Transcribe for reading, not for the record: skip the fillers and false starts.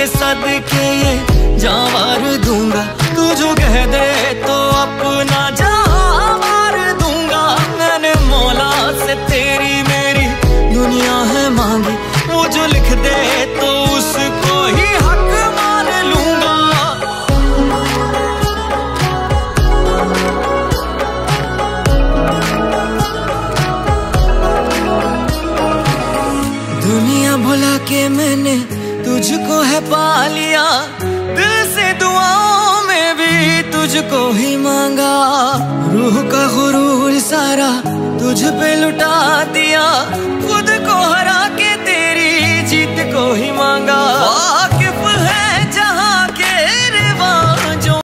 के सदके ये जान वार दूंगा, तू जो कह दे तो अपना जान वार दूंगा। मैंने मौला से तेरी मेरी दुनिया है मांगी, वो जो लिख दे तो उसको ही हक मान लूंगा। दुनिया बुला के मैंने तुझको है पा लिया, दिल से दुआओं में भी तुझको ही मांगा। रूह का गुरूर सारा तुझ पे लुटा दिया, खुद को हरा के तेरी जीत को ही मांगा।